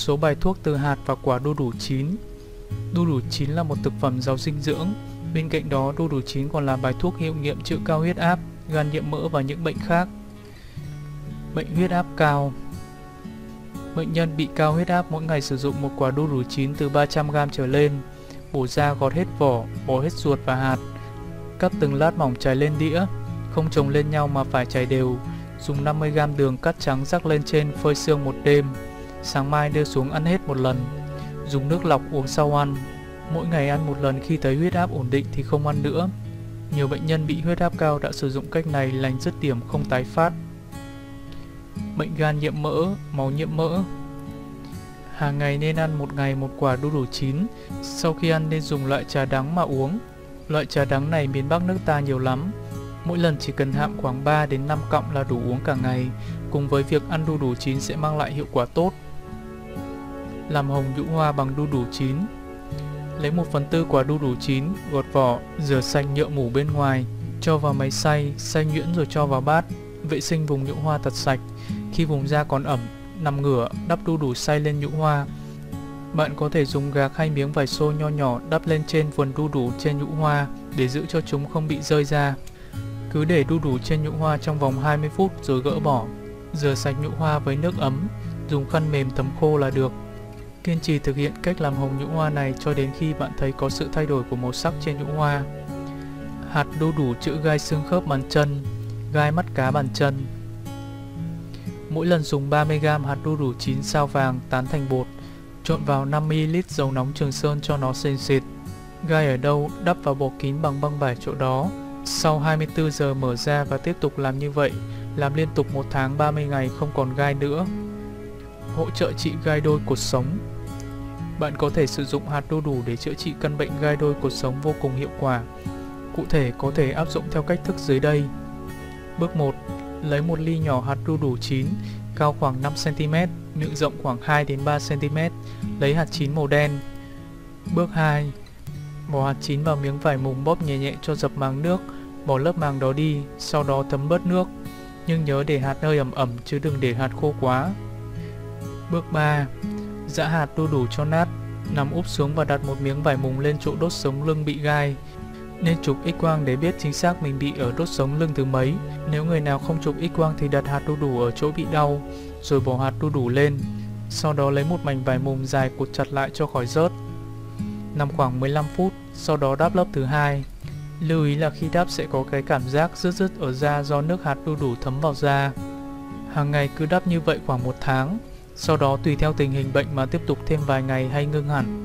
số bài thuốc từ hạt và quả đu đủ chín. Đu đủ chín là một thực phẩm giàu dinh dưỡng. Bên cạnh đó, đu đủ chín còn là bài thuốc hiệu nghiệm chữa cao huyết áp, gan nhiễm mỡ và những bệnh khác. Bệnh huyết áp cao. Bệnh nhân bị cao huyết áp mỗi ngày sử dụng một quả đu đủ chín từ 300g trở lên, bổ ra gọt hết vỏ, bỏ hết ruột và hạt, cắt từng lát mỏng chày lên đĩa, không chồng lên nhau mà phải chày đều. Dùng 50g đường cắt trắng rắc lên trên, phơi sương một đêm, sáng mai đưa xuống ăn hết một lần. Dùng nước lọc uống sau ăn. Mỗi ngày ăn một lần, khi thấy huyết áp ổn định thì không ăn nữa. Nhiều bệnh nhân bị huyết áp cao đã sử dụng cách này lành dứt điểm, không tái phát. Bệnh gan nhiễm mỡ, máu nhiễm mỡ. Hàng ngày nên ăn một ngày một quả đu đủ chín. Sau khi ăn nên dùng loại trà đắng mà uống. Loại trà đắng này miền Bắc nước ta nhiều lắm. Mỗi lần chỉ cần hạm khoảng 3 đến 5 cọng là đủ uống cả ngày. Cùng với việc ăn đu đủ chín sẽ mang lại hiệu quả tốt. Làm hồng nhũ hoa bằng đu đủ chín. Lấy 1/4 quả đu đủ chín, gọt vỏ, rửa sạch nhựa mủ bên ngoài, cho vào máy xay, xay nhuyễn rồi cho vào bát. Vệ sinh vùng nhũ hoa thật sạch. Khi vùng da còn ẩm, nằm ngửa, đắp đu đủ xay lên nhũ hoa. Bạn có thể dùng gạc hay miếng vải xô nho nhỏ đắp lên trên vườn đu đủ trên nhũ hoa để giữ cho chúng không bị rơi ra. Cứ để đu đủ trên nhũ hoa trong vòng 20 phút rồi gỡ bỏ. Rửa sạch nhũ hoa với nước ấm, dùng khăn mềm thấm khô là được. Kiên trì thực hiện cách làm hồng nhũ hoa này cho đến khi bạn thấy có sự thay đổi của màu sắc trên nhũ hoa. Hạt đu đủ chữa gai xương khớp bàn chân, gai mắt cá bàn chân. Mỗi lần dùng 30g hạt đu đủ chín sao vàng tán thành bột, trộn vào 5ml dầu nóng Trường Sơn cho nó sền sệt. Gai ở đâu đắp vào bọc kín bằng băng vải chỗ đó. Sau 24 giờ mở ra và tiếp tục làm như vậy, làm liên tục 1 tháng 30 ngày không còn gai nữa. Hỗ trợ trị gai đôi cột sống. Bạn có thể sử dụng hạt đu đủ để chữa trị căn bệnh gai đôi cột sống vô cùng hiệu quả. Cụ thể có thể áp dụng theo cách thức dưới đây. Bước 1. Lấy một ly nhỏ hạt đu đủ chín, cao khoảng 5cm, miệng rộng khoảng 2-3cm, lấy hạt chín màu đen. Bước 2. Bỏ hạt chín vào miếng vải mùng bóp nhẹ nhẹ cho dập màng nước, bỏ lớp màng đó đi, sau đó thấm bớt nước. Nhưng nhớ để hạt hơi ẩm ẩm chứ đừng để hạt khô quá. Bước 3. Giã hạt đu đủ cho nát, nằm úp xuống và đặt một miếng vải mùng lên chỗ đốt sống lưng bị gai. Nên chụp X-quang để biết chính xác mình bị ở đốt sống lưng thứ mấy. Nếu người nào không chụp X-quang thì đặt hạt đu đủ ở chỗ bị đau, rồi bỏ hạt đu đủ lên. Sau đó lấy một mảnh vải mùng dài cột chặt lại cho khỏi rớt. Nằm khoảng 15 phút, sau đó đắp lớp thứ 2. Lưu ý là khi đắp sẽ có cái cảm giác rứt rứt ở da do nước hạt đu đủ thấm vào da. Hàng ngày cứ đắp như vậy khoảng 1 tháng. Sau đó tùy theo tình hình bệnh mà tiếp tục thêm vài ngày hay ngưng hẳn.